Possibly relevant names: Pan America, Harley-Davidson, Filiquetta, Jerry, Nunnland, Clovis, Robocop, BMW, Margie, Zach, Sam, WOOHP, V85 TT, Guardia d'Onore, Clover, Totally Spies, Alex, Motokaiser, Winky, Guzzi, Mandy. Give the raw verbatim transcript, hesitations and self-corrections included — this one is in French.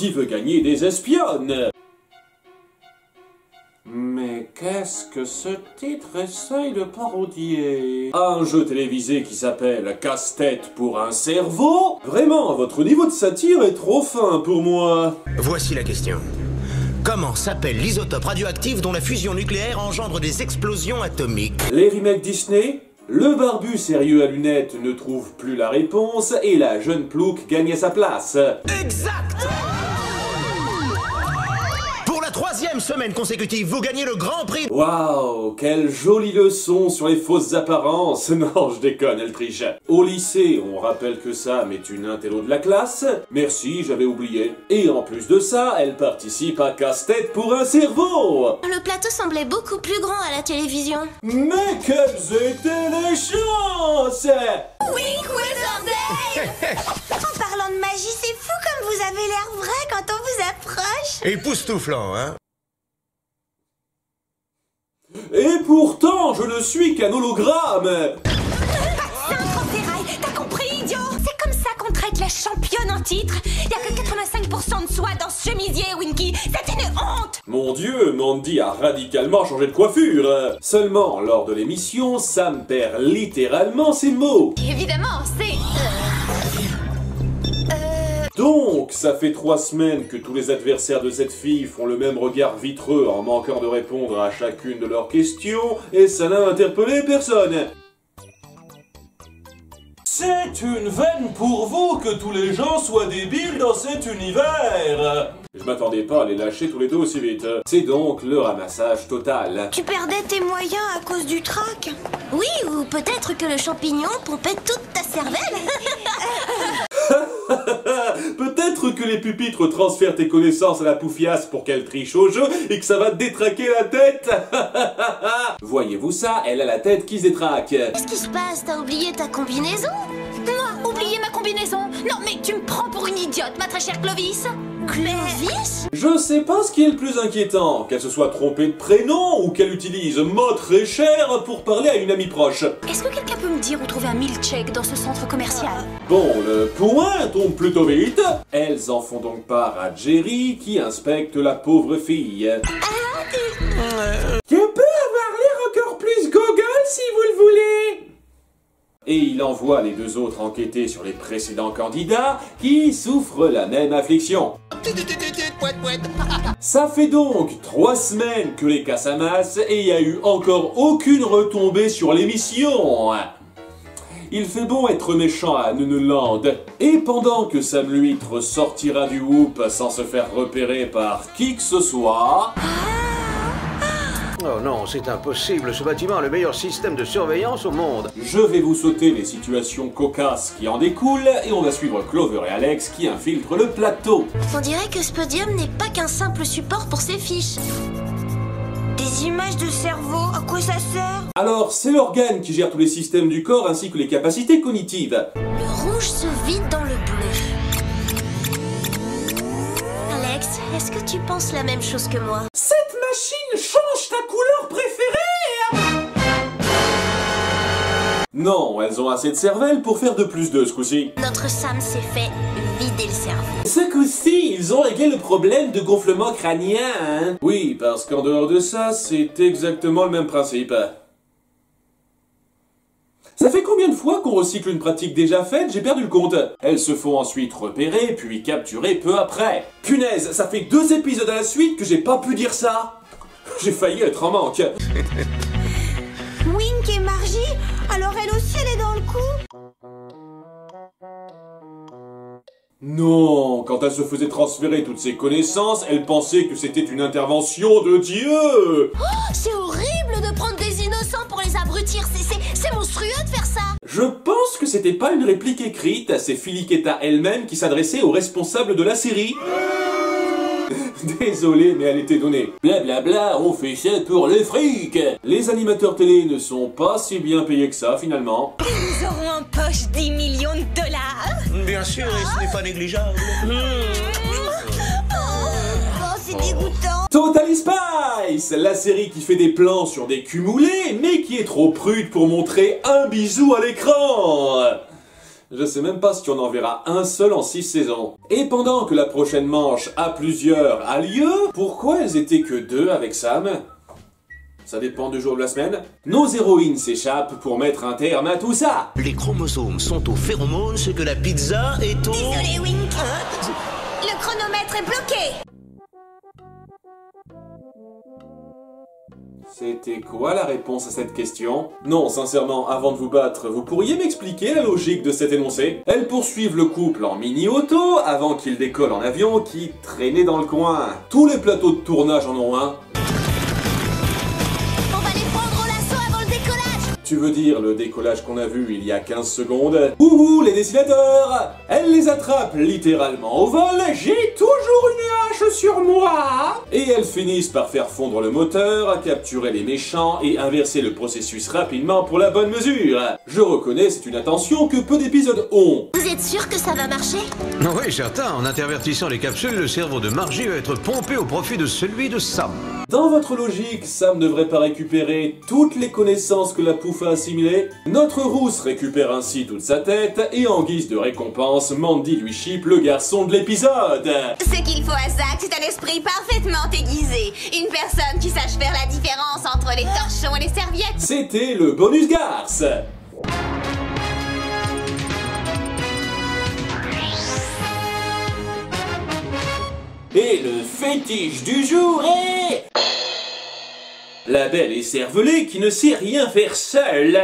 qui veut gagner des espionnes. Mais qu'est-ce que ce titre essaye de parodier? Un jeu télévisé qui s'appelle Casse-tête pour un cerveau? Vraiment, votre niveau de satire est trop fin pour moi. Voici la question. Comment s'appelle l'isotope radioactif dont la fusion nucléaire engendre des explosions atomiques? Les remakes Disney? Le barbu sérieux à lunettes ne trouve plus la réponse et la jeune plouque gagnait sa place. Exact! Troisième semaine consécutive, vous gagnez le Grand Prix. Waouh, quelle jolie leçon sur les fausses apparences. Non, je déconne, elle triche. Au lycée, on rappelle que Sam est une intello de la classe. Merci, j'avais oublié. Et en plus de ça, elle participe à Casse-tête pour un cerveau. Le plateau semblait beaucoup plus grand à la télévision. Mais quelles étaient les chances! Wink Wizard! En parlant de magie, c'est fou comme vous avez l'air vrai quand on vous approche. Époustouflant, hein? Et pourtant, je ne suis qu'un hologramme. Pas de simple ferraille, t'as compris, idiot? C'est comme ça qu'on traite la championne en titre. Y'a que quatre-vingt-cinq pour cent de soie dans ce chemisier, Winky. C'est une honte. Mon Dieu, Mandy a radicalement changé de coiffure. Seulement, lors de l'émission, Sam perd littéralement ses mots. Évidemment, c'est... Donc, ça fait trois semaines que tous les adversaires de cette fille font le même regard vitreux en manquant de répondre à chacune de leurs questions, et ça n'a interpellé personne. C'est une veine pour vous que tous les gens soient débiles dans cet univers. Je m'attendais pas à les lâcher tous les deux aussi vite. C'est donc le ramassage total. Tu perdais tes moyens à cause du trac? Oui, ou peut-être que le champignon pompait toute ta cervelle. Peut-être que les pupitres transfèrent tes connaissances à la poufiasse pour qu'elle triche au jeu et que ça va détraquer la tête. Voyez-vous ça, elle a la tête qui se détraque. Qu'est-ce qui se passe? T'as oublié ta combinaison? Moi, oublier ma combinaison? Non mais tu me prends pour une idiote, ma très chère Clovis. Clovis? Je sais pas ce qui est le plus inquiétant, qu'elle se soit trompée de prénom ou qu'elle utilise mot très cher pour parler à une amie proche. Est-ce que quelqu'un peut me dire où trouver un milkshake dans ce centre commercial? Bon, le point tombe plutôt vite. Elles en font donc part à Jerry qui inspecte la pauvre fille. Ah, tu... tu peux avoir l'air encore plus gogol si vous le voulez. Et il envoie les deux autres enquêter sur les précédents candidats qui souffrent la même affliction. Ça fait donc trois semaines que les cas s'amassent et il n'y a eu encore aucune retombée sur l'émission. Il fait bon être méchant à Nunnland. Et pendant que Sam l'huître sortira du W O O H P sans se faire repérer par qui que ce soit... Oh non, c'est impossible, ce bâtiment a le meilleur système de surveillance au monde. Je vais vous sauter les situations cocasses qui en découlent, et on va suivre Clover et Alex qui infiltrent le plateau. On dirait que ce podium n'est pas qu'un simple support pour ces fiches. Des images de cerveau, à quoi ça sert? Alors, c'est l'organe qui gère tous les systèmes du corps ainsi que les capacités cognitives. Le rouge se vide dans le bleu. Est-ce que tu penses la même chose que moi? Cette machine change ta couleur préférée! Non, elles ont assez de cervelle pour faire de plus de ce coup-ci. Notre Sam s'est fait vider le cerveau. Ce coup-ci, ils ont réglé le problème de gonflement crânien, hein? Oui, parce qu'en dehors de ça, c'est exactement le même principe. Ça fait combien de fois qu'on recycle une pratique déjà faite? J'ai perdu le compte. Elles se font ensuite repérer, puis capturer peu après. Punaise, ça fait deux épisodes à la suite que j'ai pas pu dire ça. J'ai failli être en manque. Wink et Margie? Alors elle aussi elle est dans le coup? Non, quand elle se faisait transférer toutes ses connaissances, elle pensait que c'était une intervention de Dieu. Oh, c'est horrible de prendre des innocents pour les abrutir, c'est... C'est monstrueux de faire ça! Je pense que c'était pas une réplique écrite, c'est Filiquetta elle-même qui s'adressait aux responsables de la série. Désolé, mais elle était donnée. Blablabla, bla bla, on fait ça pour le fric! Les animateurs télé ne sont pas si bien payés que ça, finalement. Ils auront en poche dix millions de dollars! Bien sûr, et ce n'est pas négligeable. Mmh. Dégoûtant. Totally Spies, la série qui fait des plans sur des cumulés, mais qui est trop prude pour montrer un bisou à l'écran. Je sais même pas si on en verra un seul en six saisons. Et pendant que la prochaine manche à plusieurs a lieu, pourquoi elles étaient que deux avec Sam? Ça dépend du jour de la semaine. Nos héroïnes s'échappent pour mettre un terme à tout ça. Les chromosomes sont aux phéromones, ce que la pizza est au... Désolé, Winky. Hein? Le chronomètre est bloqué. C'était quoi la réponse à cette question? Non, sincèrement, avant de vous battre, vous pourriez m'expliquer la logique de cet énoncé? Elles poursuivent le couple en mini-auto avant qu'il décolle en avion qui traînait dans le coin. Tous les plateaux de tournage en ont un. On va les prendre au lasso avant le décollage! Tu veux dire le décollage qu'on a vu il y a quinze secondes? Ouhou, les dessinateurs! Elles les attrapent littéralement au vol, j'ai toujours une sur moi. Et elles finissent par faire fondre le moteur, capturer les méchants et inverser le processus rapidement pour la bonne mesure. Je reconnais, c'est une attention que peu d'épisodes ont. Vous êtes sûr que ça va marcher? Oui, certain. En intervertissant les capsules, le cerveau de Margie va être pompé au profit de celui de Sam. Dans votre logique, Sam ne devrait pas récupérer toutes les connaissances que la pouffe a assimilées. Notre rousse récupère ainsi toute sa tête et en guise de récompense, Mandy lui chipe le garçon de l'épisode. C'est qu'il faut à Zach. C'est un esprit parfaitement aiguisé. Une personne qui sache faire la différence entre les torchons et les serviettes. C'était le bonus garce. Et le fétiche du jour est... la belle et cervelée qui ne sait rien faire seule.